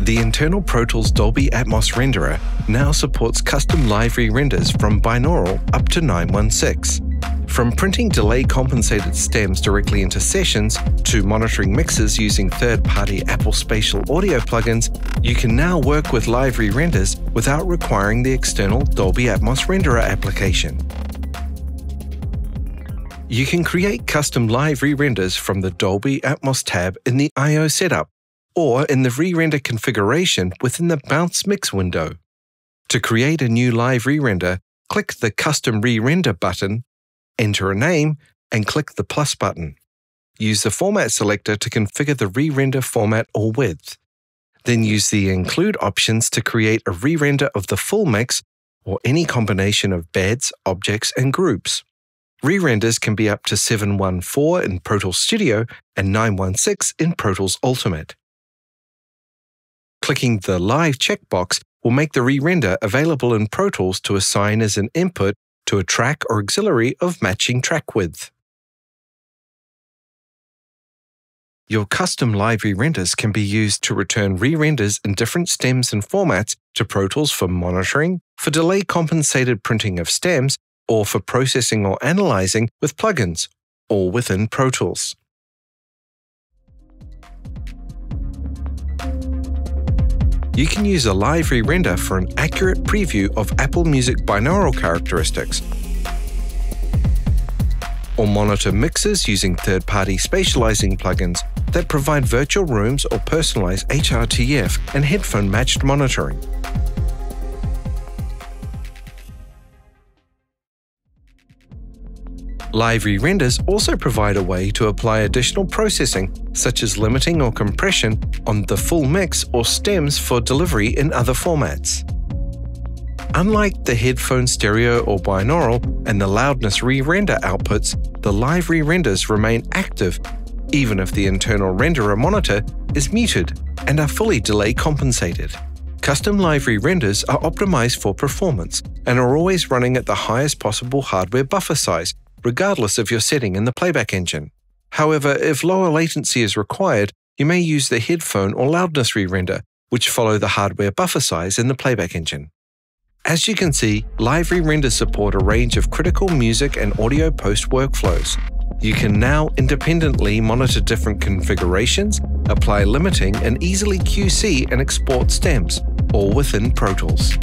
The internal Pro Tools Dolby Atmos renderer now supports custom library renders from binaural up to 916. From printing delay-compensated stems directly into sessions to monitoring mixes using third-party Apple Spatial Audio plugins, you can now work with library renders without requiring the external Dolby Atmos renderer application. You can create custom library renders from the Dolby Atmos tab in the I/O setup, or in the re-render configuration within the Bounce Mix window. To create a new live re-render, click the Custom Re-Render button, enter a name, and click the plus button. Use the Format selector to configure the re-render format or width. Then use the Include options to create a re-render of the full mix or any combination of beds, objects, and groups. Re-renders can be up to 714 in Pro Tools Studio and 916 in Pro Tools Ultimate. Clicking the Live checkbox will make the re-render available in Pro Tools to assign as an input to a track or auxiliary of matching track width. Your custom library renders can be used to return re-renders in different stems and formats to Pro Tools for monitoring, for delay-compensated printing of stems, or for processing or analyzing with plugins, all within Pro Tools. You can use a live re-render for an accurate preview of Apple Music binaural characteristics, or monitor mixes using third-party spatializing plugins that provide virtual rooms or personalize HRTF and headphone-matched monitoring. Live re-renders also provide a way to apply additional processing, such as limiting or compression, on the full mix or stems for delivery in other formats. Unlike the headphone stereo or binaural and the loudness re-render outputs, the live re-renders remain active, even if the internal renderer monitor is muted and are fully delay compensated. Custom live re-renders are optimized for performance and are always running at the highest possible hardware buffer size, regardless of your setting in the playback engine. However, if lower latency is required, you may use the headphone or loudness re-render, which follow the hardware buffer size in the playback engine. As you can see, live re-renders support a range of critical music and audio post workflows. You can now independently monitor different configurations, apply limiting, and easily QC and export stems, all within Pro Tools.